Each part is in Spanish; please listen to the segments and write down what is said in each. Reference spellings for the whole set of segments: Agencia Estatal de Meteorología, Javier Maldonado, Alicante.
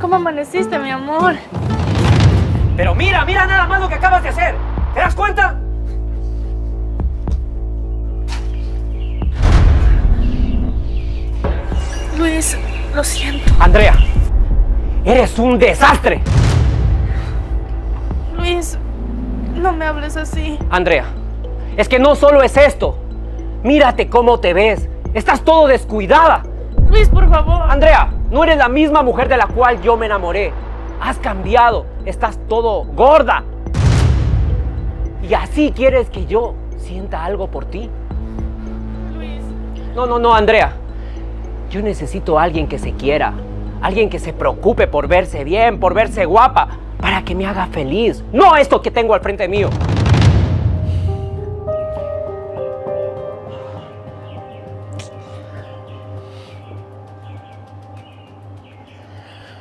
¿Cómo amaneciste, mi amor? Pero mira, mira nada más lo que acabas de hacer. ¿Te das cuenta? Luis, lo siento. Andrea, eres un desastre. Luis, no me hables así. Andrea, es que no solo es esto. Mírate cómo te ves. Estás todo descuidada. Luis, por favor. Andrea, no eres la misma mujer de la cual yo me enamoré. Has cambiado. Estás todo gorda. ¿Y así quieres que yo sienta algo por ti? Luis. No, no, no, Andrea. Yo necesito a alguien que se quiera. Alguien que se preocupe por verse bien, por verse guapa. Para que me haga feliz. No esto que tengo al frente mío.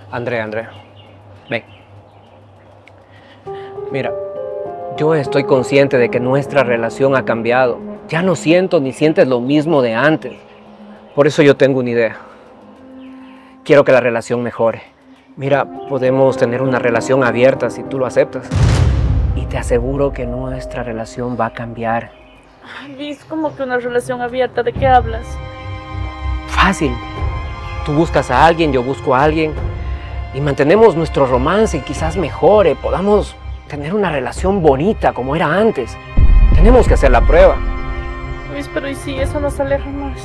Andrea, ven. Mira, yo estoy consciente de que nuestra relación ha cambiado. Ya no siento ni sientes lo mismo de antes. Por eso yo tengo una idea. Quiero que la relación mejore. Mira, podemos tener una relación abierta si tú lo aceptas. Y te aseguro que nuestra relación va a cambiar. Ay, Luis, ¿cómo que una relación abierta? ¿De qué hablas? Fácil. Tú buscas a alguien, yo busco a alguien. Y mantenemos nuestro romance y quizás mejore, podamos tener una relación bonita como era antes. Tenemos que hacer la prueba. Luis, pero ¿y si eso nos aleja más?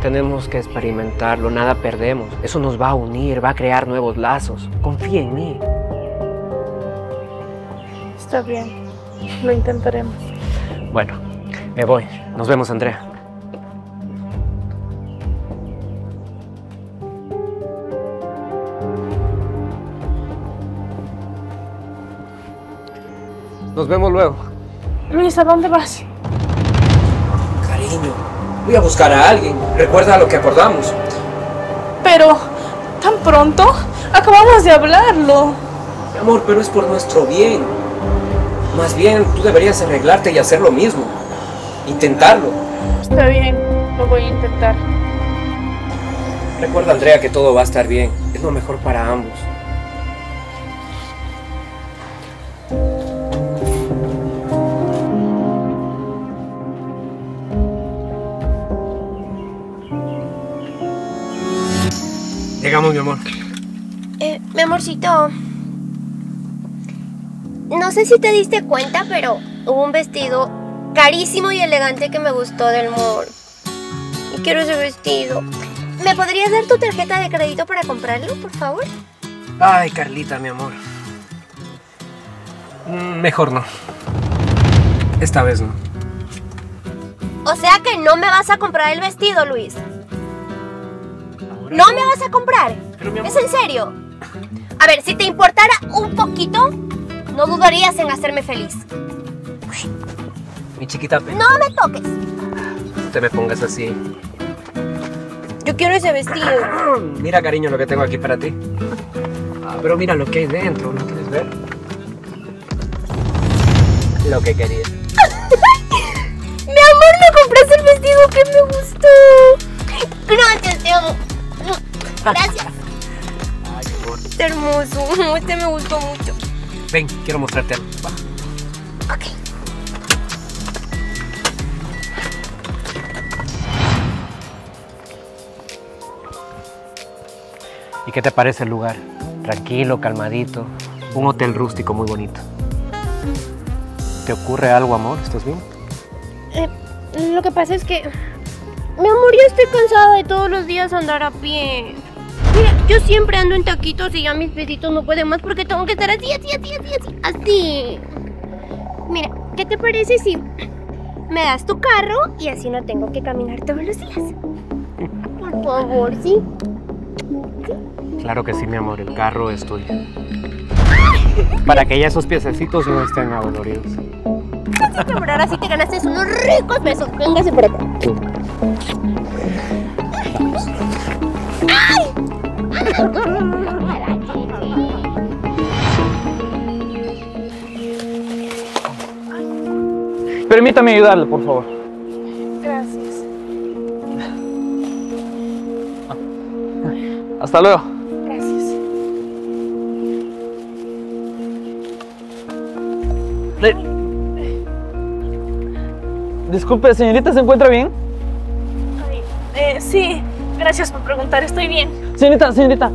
Tenemos que experimentarlo, nada perdemos. Eso nos va a unir, va a crear nuevos lazos. Confía en mí. Está bien, lo intentaremos. Bueno, me voy. Nos vemos, Andrea. Nos vemos luego. Luis, ¿a dónde vas? Cariño, voy a buscar a alguien. Recuerda lo que acordamos. Pero, ¿tan pronto? Acabamos de hablarlo. Mi amor, pero es por nuestro bien. Más bien, tú deberías arreglarte y hacer lo mismo. Intentarlo. Está bien, lo voy a intentar. Recuerda, Andrea, que todo va a estar bien. Es lo mejor para ambos. Llegamos, mi amor. Mi amorcito, no sé si te diste cuenta, pero hubo un vestido carísimo y elegante que me gustó del mall. Y quiero ese vestido. ¿Me podrías dar tu tarjeta de crédito para comprarlo, por favor? Ay, Carlita, mi amor. Mejor no. Esta vez no. O sea que no me vas a comprar el vestido, Luis. ¿No me vas a comprar? ¿Es en serio? A ver, si te importara un poquito, no dudarías en hacerme feliz. Mi chiquita... No me toques. No te me pongas así. Yo quiero ese vestido. Mira, cariño, lo que tengo aquí para ti. Ah, pero mira lo que hay dentro, ¿no quieres ver? Lo que querías. Mi amor, me compraste el vestido que me gustó. Gracias, te amo. Gracias. Ay, qué bueno. Está hermoso. Este me gustó mucho. Ven, quiero mostrarte algo. Va. Ok. ¿Y qué te parece el lugar? Tranquilo, calmadito. Un hotel rústico muy bonito. ¿Te ocurre algo, amor? ¿Estás bien? Lo que pasa es que... Mi amor, yo estoy cansada de todos los días andar a pie. Mira, yo siempre ando en taquitos y ya mis piecitos no pueden más porque tengo que estar así. Mira, ¿qué te parece si me das tu carro y así no tengo que caminar todos los días? Por favor, ¿sí? Claro que sí, mi amor, el carro es tuyo. Para que ya esos piececitos no estén adoloridos. Ahora sí te ganaste unos ricos besos. Véngase por acá. ¡Ay! Permítame ayudarle, por favor. Gracias. Hasta luego. Gracias. Disculpe, señorita, ¿se encuentra bien? Ay, sí, gracias por preguntar, estoy bien. Señorita.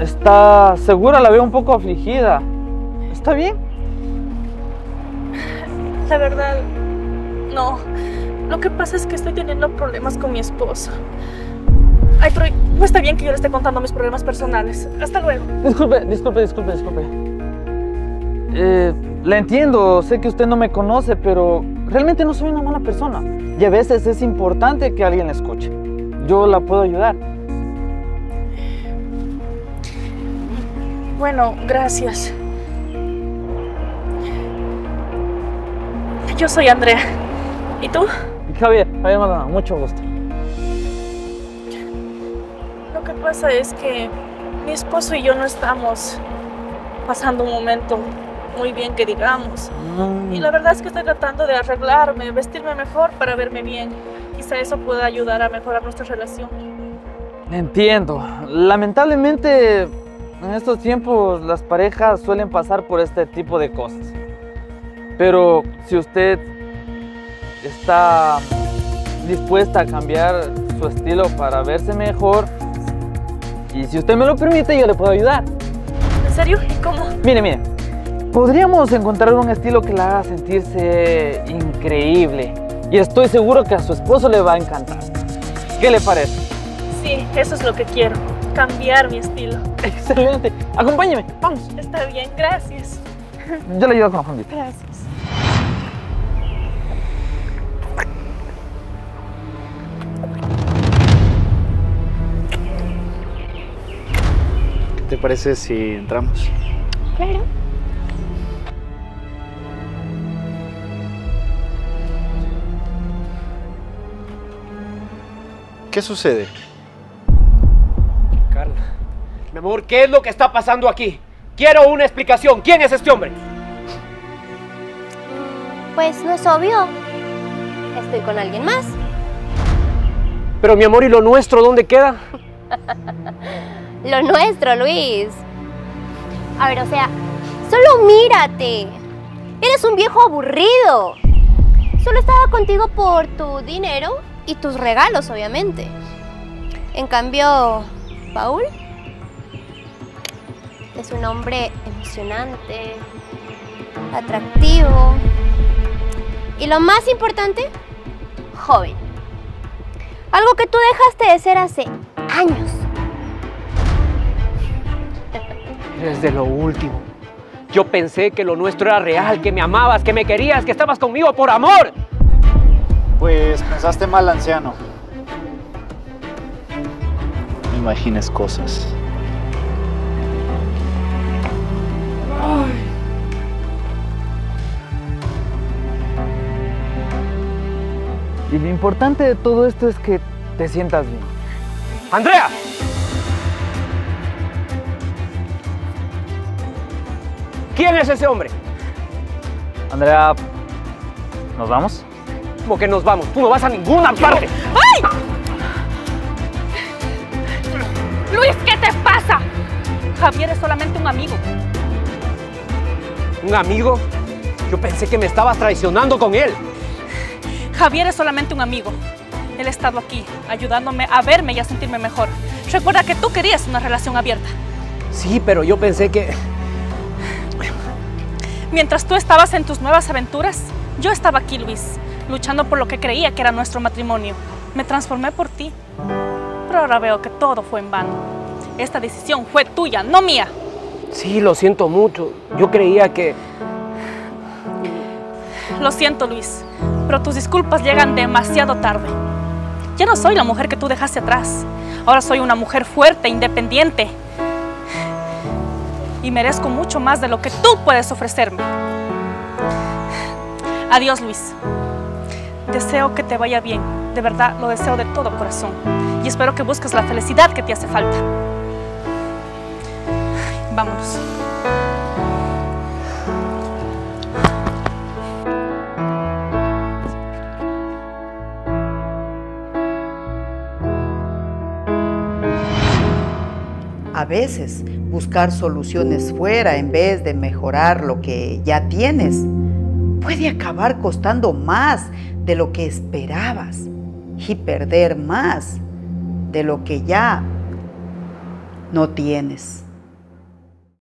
¿Está segura? La veo un poco afligida. ¿Está bien? La verdad, no. Lo que pasa es que estoy teniendo problemas con mi esposo. Ay, pero no está bien que yo le esté contando mis problemas personales. Hasta luego. Disculpe. La entiendo, sé que usted no me conoce, pero realmente no soy una mala persona. Y a veces es importante que alguien la escuche. Yo la puedo ayudar. Bueno, gracias. Yo soy Andrea. ¿Y tú? Javier Maldonado, mucho gusto. Lo que pasa es que mi esposo y yo no estamos pasando un momento muy bien, que digamos. Y la verdad es que estoy tratando de arreglarme, vestirme mejor para verme bien. Quizá eso pueda ayudar a mejorar nuestra relación. Entiendo. Lamentablemente, en estos tiempos las parejas suelen pasar por este tipo de cosas. Pero si usted está dispuesta a cambiar su estilo para verse mejor, y si usted me lo permite, yo le puedo ayudar. ¿En serio? ¿Y cómo? Mire, podríamos encontrar un estilo que la haga sentirse increíble, y estoy seguro que a su esposo le va a encantar. ¿Qué le parece? Sí, eso es lo que quiero, cambiar mi estilo. Excelente, acompáñeme, vamos. Está bien, gracias. Yo le ayudo con la fondita. Gracias. ¿Te parece si entramos? Claro. ¿Qué sucede? Carla. Mi amor, ¿qué es lo que está pasando aquí? Quiero una explicación. ¿Quién es este hombre? Pues no es obvio. Estoy con alguien más. Pero mi amor, ¿y lo nuestro dónde queda? Lo nuestro, Luis. A ver, o sea, solo mírate. Eres un viejo aburrido. Solo estaba contigo por tu dinero y tus regalos, obviamente. En cambio, Paul es un hombre emocionante, atractivo y, lo más importante, joven. Algo que tú dejaste de ser hace años. Desde lo último. Yo pensé que lo nuestro era real, que me amabas, que me querías, que estabas conmigo por amor. Pues pensaste mal, anciano. No imagines cosas. Y lo importante de todo esto es que te sientas bien. ¡Andrea! ¿Quién es ese hombre? Andrea, ¿nos vamos? ¿Cómo que nos vamos? ¡Tú no vas a ninguna parte! ¡Ay! Luis, ¿qué te pasa? Javier es solamente un amigo. ¿Un amigo? Yo pensé que me estabas traicionando con él. Javier es solamente un amigo. Él ha estado aquí, ayudándome a verme y a sentirme mejor. Recuerda que tú querías una relación abierta. Sí, pero yo pensé que... Mientras tú estabas en tus nuevas aventuras, yo estaba aquí, Luis, luchando por lo que creía que era nuestro matrimonio. Me transformé por ti. Pero ahora veo que todo fue en vano. Esta decisión fue tuya, no mía. Sí, lo siento mucho. Yo creía que... Lo siento, Luis, pero tus disculpas llegan demasiado tarde. Ya no soy la mujer que tú dejaste atrás. Ahora soy una mujer fuerte, independiente. Y merezco mucho más de lo que tú puedes ofrecerme. Adiós, Luis. Deseo que te vaya bien. De verdad, lo deseo de todo corazón. Y espero que busques la felicidad que te hace falta. Vámonos. A veces, buscar soluciones fuera en vez de mejorar lo que ya tienes puede acabar costando más de lo que esperabas y perder más de lo que ya no tienes.